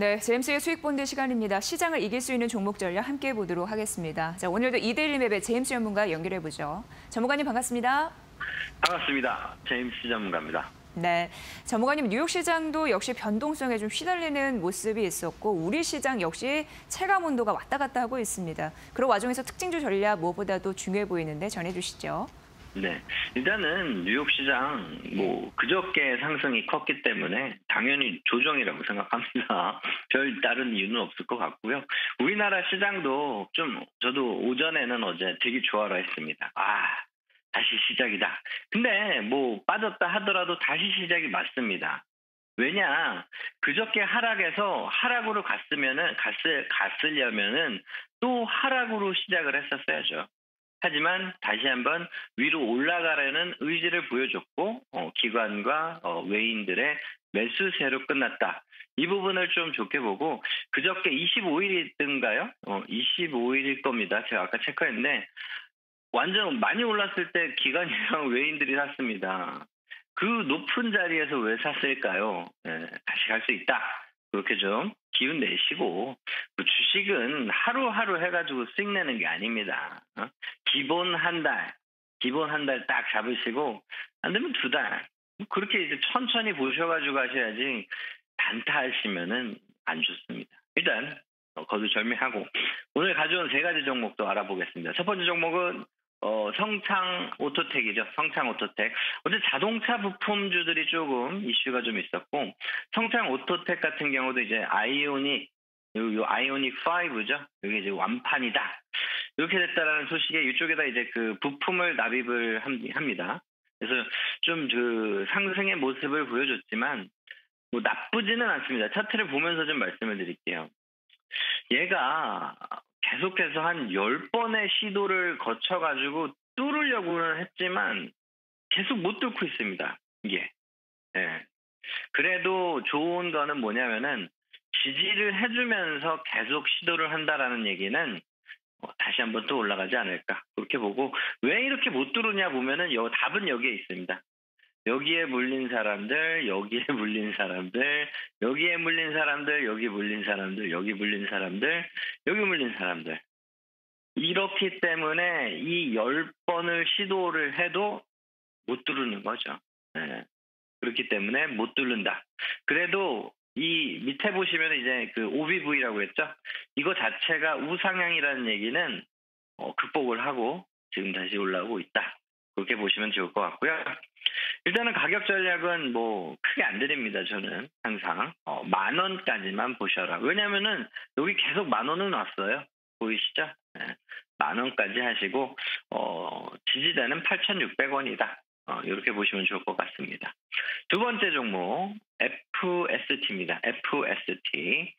네, 제임스의 수익본드 시간입니다. 시장을 이길 수 있는 종목 전략 함께 보도록 하겠습니다. 자, 오늘도 이데일리맵의 제임스 전문가 연결해 보죠. 전문가님 반갑습니다. 반갑습니다. 제임스 전문가입니다. 네, 전문가님 뉴욕 시장도 역시 변동성에 좀 휘달리는 모습이 있었고 우리 시장 역시 체감 온도가 왔다 갔다 하고 있습니다. 그런 와중에서 특징주 전략 무엇보다도 중요해 보이는데 전해주시죠. 네, 일단은 뉴욕 시장 그저께 상승이 컸기 때문에 당연히 조정이라고 생각합니다. 별 다른 이유는 없을 것 같고요. 우리나라 시장도 좀 저도 오전에는 어제 되게 좋아라 했습니다. 다시 시작이다. 근데 빠졌다 하더라도 다시 시작이 맞습니다. 왜냐, 그저께 하락에서 하락으로 갔으려면은 또 하락으로 시작을 했었어야죠. 하지만 다시 한번 위로 올라가려는 의지를 보여줬고 기관과 외인들의 매수세로 끝났다. 이 부분을 좀 좋게 보고 그저께 25일이든가요? 25일일 겁니다. 제가 아까 체크했는데 완전 많이 올랐을 때 기관이랑 외인들이 샀습니다. 그 높은 자리에서 왜 샀을까요? 다시 갈 수 있다. 그렇게 좀 기운 내시고 주식은 하루하루 해가지고 수익 내는 게 아닙니다. 기본 한 달 딱 잡으시고 안 되면 2달 그렇게 이제 천천히 보셔가지고 가셔야지 단타하시면은 안 좋습니다. 일단 거두절미하고 오늘 가져온 3가지 종목도 알아보겠습니다. 첫 번째 종목은 성창 오토텍이죠. 성창 오토텍. 어제 자동차 부품주들이 조금 이슈가 좀 있었고 성창 오토텍 같은 경우도 이제 아이오닉 5죠. 이게 이제 완판이다. 이렇게 됐다라는 소식에 이쪽에다 이제 그 부품을 납입을 합니다. 그래서 좀 그 상승의 모습을 보여줬지만 나쁘지는 않습니다. 차트를 보면서 좀 말씀을 드릴게요. 얘가 계속해서 한 10번의 시도를 거쳐가지고 뚫으려고는 했지만 계속 못 뚫고 있습니다. 이게. 예. 그래도 좋은 거는 뭐냐면은 지지를 해주면서 계속 시도를 한다라는 얘기는 다시 한번 또 올라가지 않을까. 그렇게 보고 왜 이렇게 못 뚫으냐 보면은 답은 여기에 있습니다. 여기에 물린 사람들. 이렇기 때문에 이 10번을 시도를 해도 못 뚫는 거죠. 네. 그렇기 때문에 못 뚫는다. 그래도 이 밑에 보시면 이제 그 OBV라고 했죠. 이거 자체가 우상향이라는 얘기는 극복을 하고 지금 다시 올라오고 있다. 그렇게 보시면 좋을 것 같고요. 일단은 가격 전략은 크게 안 드립니다. 저는 항상 10,000원까지만 보셔라. 왜냐면은 여기 계속 10,000원은 왔어요. 보이시죠? 네. 10,000원까지 하시고 지지대는 8,600원이다. 이렇게 보시면 좋을 것 같습니다. 두 번째 종목 FST입니다. FST.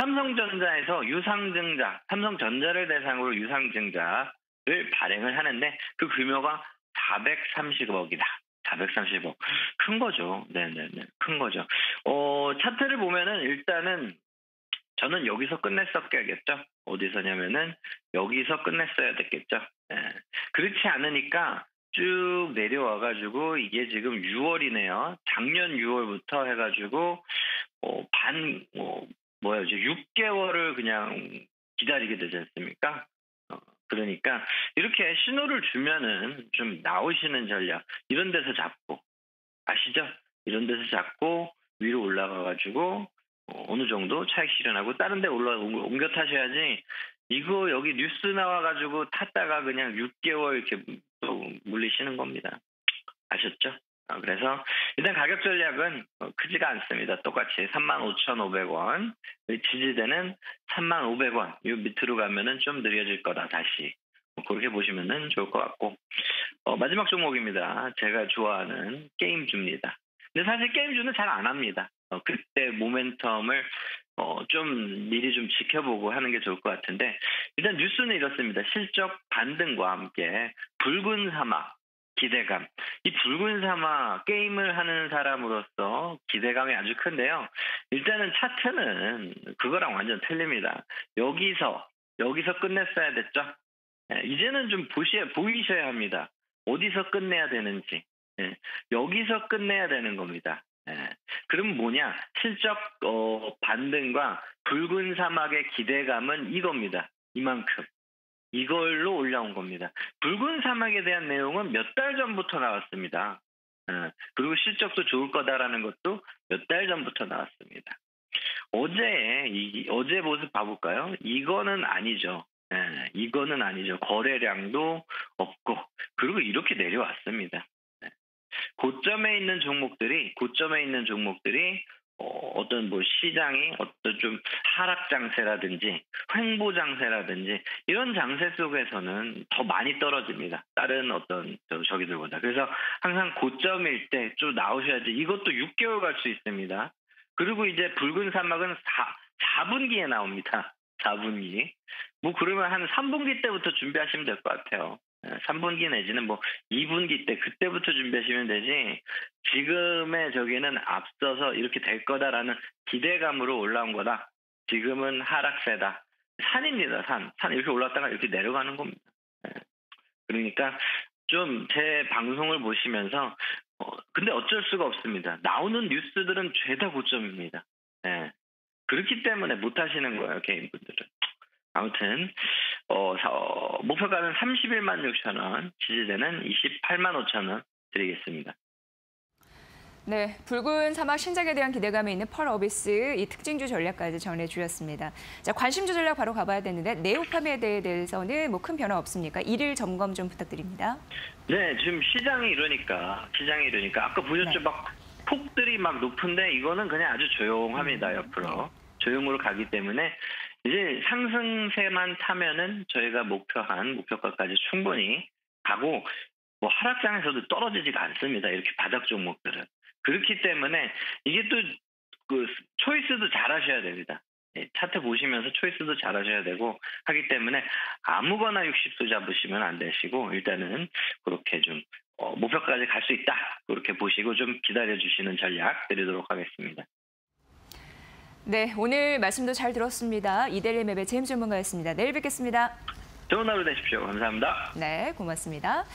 삼성전자에서 유상증자, 삼성전자를 대상으로 유상증자를 발행을 하는데 그 규모가 430억이다. 430억. 큰 거죠. 네네네. 큰 거죠. 차트를 보면은 일단은 저는 여기서 끝냈었겠죠. 어디서냐면은 여기서 끝냈어야 됐겠죠. 네. 그렇지 않으니까 쭉 내려와가지고 이게 지금 6월이네요. 작년 6월부터 해가지고 6개월을 그냥 기다리게 되지 않습니까? 그러니까 이렇게 신호를 주면은 좀 나오시는 전략 이런 데서 잡고 아시죠? 이런 데서 잡고 위로 올라가가지고 어느 정도 차익 실현하고 다른 데 옮겨 타셔야지 이거 여기 뉴스 나와가지고 탔다가 그냥 6개월 이렇게 또 물리시는 겁니다. 아셨죠? 그래서 일단 가격 전략은 크지가 않습니다. 똑같이 35,500원, 지지대는 35,000원. 이 밑으로 가면은 좀 느려질 거다 다시. 그렇게 보시면은 좋을 것 같고 마지막 종목입니다. 제가 좋아하는 게임주입니다. 근데 사실 게임주는 잘 안 합니다. 그때 모멘텀을 좀 미리 좀 지켜보고 하는 게 좋을 것 같은데 일단 뉴스는 이렇습니다. 실적 반등과 함께 붉은 사막. 기대감. 이 붉은 사막 게임을 하는 사람으로서 기대감이 아주 큰데요. 일단은 차트는 그거랑 완전 틀립니다. 여기서 끝냈어야 됐죠. 이제는 좀 보이셔야 합니다. 어디서 끝내야 되는지. 여기서 끝내야 되는 겁니다. 그럼 뭐냐? 실적 반등과 붉은 사막의 기대감은 이겁니다. 이만큼. 이걸로 올라온 겁니다. 붉은 사막에 대한 내용은 몇 달 전부터 나왔습니다. 그리고 실적도 좋을 거다라는 것도 몇 달 전부터 나왔습니다. 어제 모습 봐볼까요? 이거는 아니죠. 이거는 아니죠. 거래량도 없고 그리고 이렇게 내려왔습니다. 고점에 있는 종목들이 어떤 시장이 어떤 좀 하락 장세라든지 횡보 장세라든지 이런 장세 속에서는 더 많이 떨어집니다. 다른 어떤 저기들보다. 그래서 항상 고점일 때 좀 나오셔야지. 이것도 6개월 갈 수 있습니다. 그리고 이제 붉은 사막은 4분기에 나옵니다. 4분기. 그러면 한 3분기 때부터 준비하시면 될 것 같아요. 3분기 내지는 2분기 때 그때부터 준비하시면 되지 지금의 저기는 앞서서 이렇게 될 거다라는 기대감으로 올라온 거다. 지금은 하락세다. 산입니다. 산 이렇게 올랐다가 이렇게 내려가는 겁니다. 그러니까 좀 제 방송을 보시면서 근데 어쩔 수가 없습니다. 나오는 뉴스들은 죄다 고점입니다. 그렇기 때문에 못 하시는 거예요. 개인분들은. 아무튼 목표가는 316,000원, 지지대는 285,000원 드리겠습니다. 네, 붉은 사막 신작에 대한 기대감이 있는 펄 어비스 이 특징주 전략까지 전해주셨습니다. 자, 관심주 전략 바로 가봐야 되는데 네오팜에 대해서는 큰 변화 없습니까? 1일 점검 좀 부탁드립니다. 네, 지금 시장이 이러니까 아까 보셨죠? 네. 폭들이 높은데 이거는 그냥 아주 조용합니다. 옆으로 조용으로 가기 때문에. 이제 상승세만 타면은 저희가 목표가까지 충분히 가고 하락장에서도 떨어지지가 않습니다. 이렇게 바닥 종목들은. 그렇기 때문에 이게 또 초이스도 잘 하셔야 됩니다. 차트 보시면서 초이스도 잘 하셔야 되고 하기 때문에 아무거나 60도 잡으시면 안 되시고 일단은 그렇게 좀 목표까지 갈 수 있다. 그렇게 보시고 좀 기다려주시는 전략 드리도록 하겠습니다. 네, 오늘 말씀도 잘 들었습니다. 이데일리 맵의 제임스 전문가였습니다. 내일 뵙겠습니다. 좋은 하루 되십시오. 감사합니다. 네, 고맙습니다.